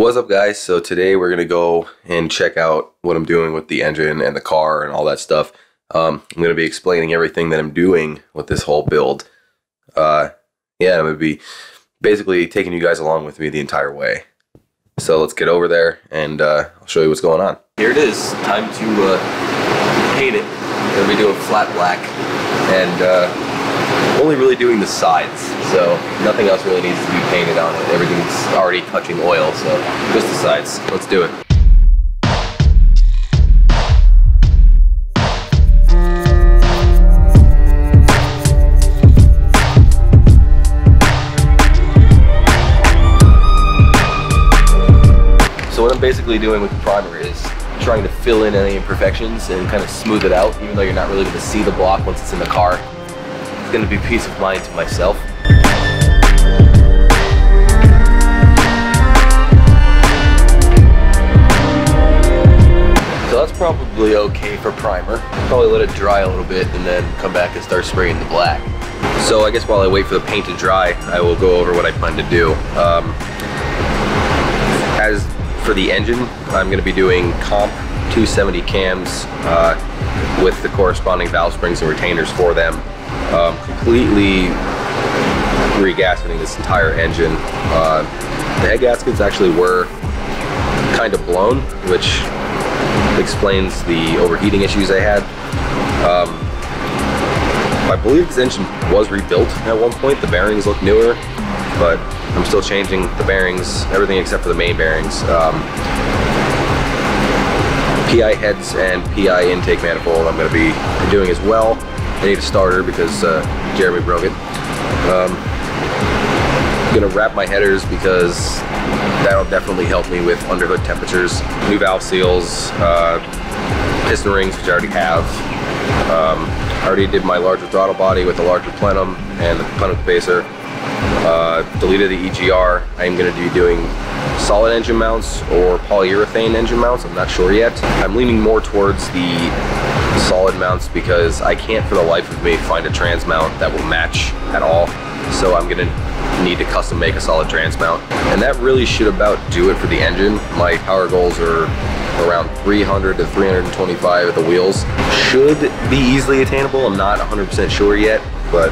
What's up, guys? So today we're gonna go and check out what I'm doing with the engine and the car and all that stuff. I'm gonna be explaining everything that I'm doing with this whole build. I'm gonna be basically taking you guys along with me the entire way. So let's get over there and I'll show you what's going on. Here it is, time to paint it. I'm gonna be doing flat black and only really doing the sides, so nothing else really needs to be painted on it. Everything's already touching oil, so just the sides. Let's do it. So what I'm basically doing with the primer is trying to fill in any imperfections and kind of smooth it out, even though you're not really going to see the block once it's in the car. It's going to be peace of mind to myself. So that's probably okay for primer. Probably let it dry a little bit and then come back and start spraying the black. So I guess while I wait for the paint to dry, I will go over what I plan to do. As for the engine, I'm going to be doing Comp 270 cams with the corresponding valve springs and retainers for them. Completely re-gasketing this entire engine. The head gaskets actually were kind of blown, which explains the overheating issues I had. I believe this engine was rebuilt at one point. The bearings look newer, but I'm still changing the bearings, everything except for the main bearings. PI heads and PI intake manifold I'm going to be doing as well. I need a starter because Jeremy broke it. I'm gonna wrap my headers because that'll definitely help me with underhood temperatures. New valve seals, piston rings, which I already have. I already did my larger throttle body with the larger plenum and the plenum spacer. Deleted the EGR. I'm gonna be doing solid engine mounts or polyurethane engine mounts. I'm not sure yet. I'm leaning more towards the solid mounts because I can't for the life of me find a trans mount that will match at all, so I'm gonna need to custom make a solid trans mount. And that really should about do it for the engine. My power goals are around 300 to 325 at the wheels. Should be easily attainable. I'm not 100% sure yet, but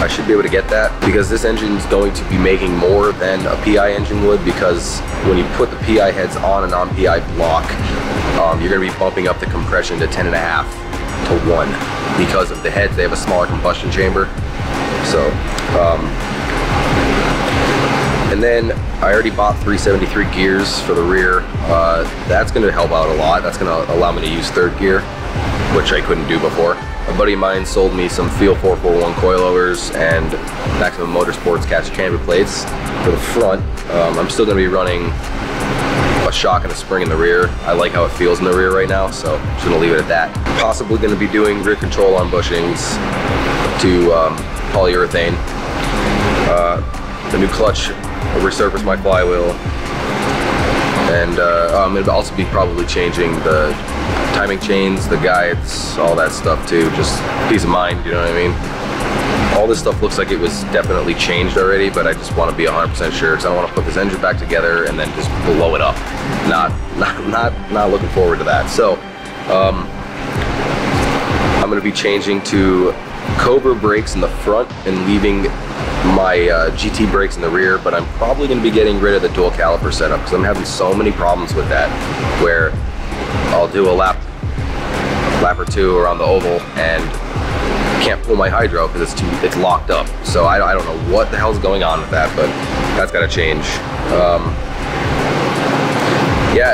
I should be able to get that because this engine is going to be making more than a PI engine would, because when you put the PI heads on a non-PI block, you're going to be bumping up the compression to 10.5 to 1 because of the heads. They have a smaller combustion chamber. So, and then I already bought 373 gears for the rear. That's going to help out a lot. That's going to allow me to use third gear, which I couldn't do before. A buddy of mine sold me some Field 441 coilovers and Maximum Motorsports cast chamber plates for the front. I'm still going to be running a shock and a spring in the rear. I like how it feels in the rear right now, so I'm just gonna leave it at that. Possibly gonna be doing rear control on bushings to polyurethane. The new clutch will resurface my flywheel, and I'm gonna also be probably changing the timing chains, the guides, all that stuff too. Just peace of mind, you know what I mean? All this stuff looks like it was definitely changed already, but I just want to be 100% sure because I don't want to put this engine back together and then just blow it up. Not looking forward to that. So I'm going to be changing to Cobra brakes in the front and leaving my GT brakes in the rear, but I'm probably going to be getting rid of the dual caliper setup because I'm having so many problems with that, where I'll do a lap or two around the oval and can't pull my hydro because it's locked up. So I don't know what the hell's going on with that, but that's got to change.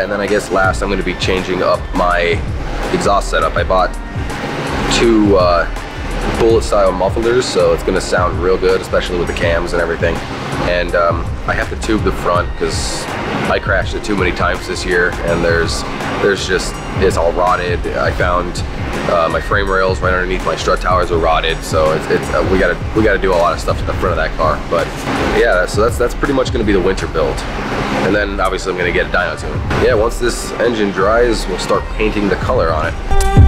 And then I guess last I'm going to be changing up my exhaust setup. I bought two bullet style mufflers, so it's going to sound real good, especially with the cams and everything. And I have to tube the front because I crashed it too many times this year, and there's just, it's all rotted. I found my frame rails right underneath my strut towers are rotted, so we gotta do a lot of stuff to the front of that car. But yeah, so that's pretty much gonna be the winter build. And then obviously I'm gonna get a dyno tune. Yeah, once this engine dries, we'll start painting the color on it.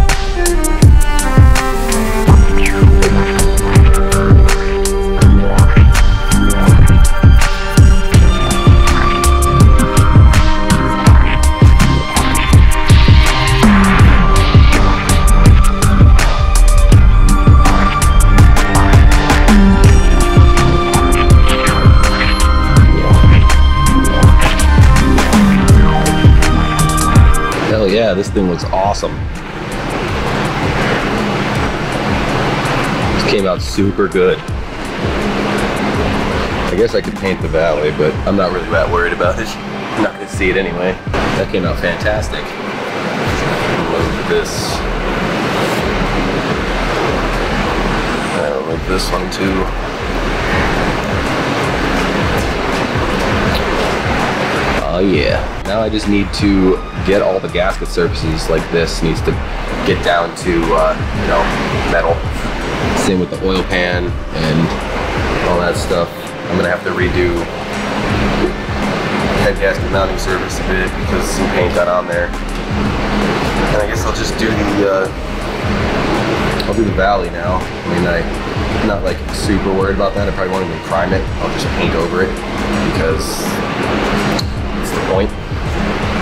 yeah, this thing looks awesome. This came out super good. I guess I could paint the Valley, but I'm not really that worried about it. I'm not gonna see it anyway. That came out fantastic. Look at this. I don't like this one too. Oh yeah. Now I just need to get all the gasket surfaces like this needs to get down to, you know, metal. Same with the oil pan and all that stuff. I'm gonna have to redo head gasket mounting surface a bit because some paint got on there. And I guess I'll just do the, I'll do the Valley now. I mean, I'm not like super worried about that. I probably won't even prime it. I'll just paint over it because point.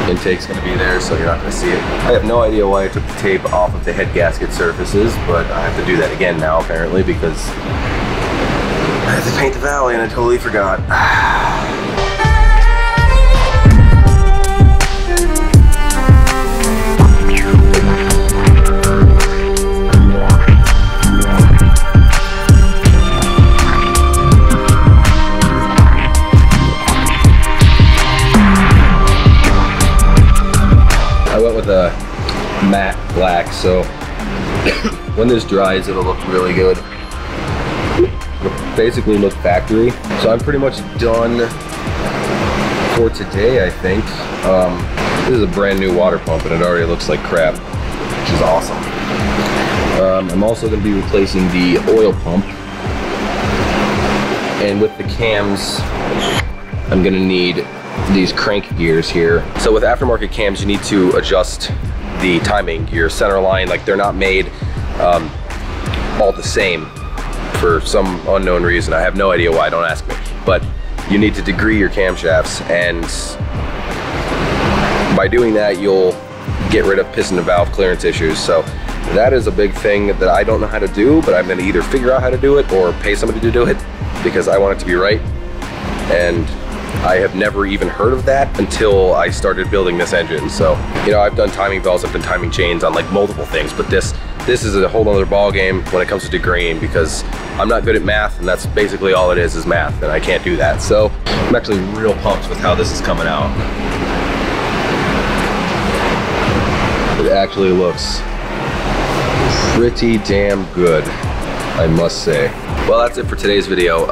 Intake's going to be there, so you're not going to see it. I have no idea why I took the tape off of the head gasket surfaces, but I have to do that again now apparently because I have to paint the Valley and I totally forgot. The matte black, so when this dries it'll look really good. It'll basically look factory. So I'm pretty much done for today, I think. This is a brand new water pump and it already looks like crap, which is awesome. I'm also going to be replacing the oil pump, and with the cams I'm going to need these crank gears here. So with aftermarket cams, you need to adjust the timing, your center line, like they're not made all the same for some unknown reason. I have no idea why, don't ask me. But you need to degree your camshafts, and by doing that, you'll get rid of piston and valve clearance issues. So that is a big thing that I don't know how to do, but I'm gonna either figure out how to do it or pay somebody to do it because I want it to be right. And I have never even heard of that until I started building this engine. So, you know, I've done timing belts, I've done timing chains on like multiple things, but this is a whole other ball game when it comes to degreeing because I'm not good at math, and that's basically all it is math, and I can't do that. So I'm actually real pumped with how this is coming out. It actually looks pretty damn good, I must say. Well, that's it for today's video.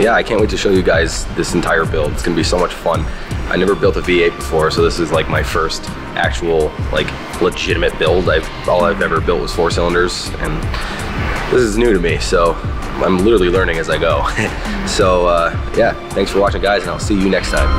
Yeah, I can't wait to show you guys this entire build. It's gonna be so much fun. I never built a V8 before, so this is like my first actual, like, legitimate build. All I've ever built was 4 cylinders, and this is new to me, so I'm literally learning as I go. So yeah, thanks for watching, guys, and I'll see you next time.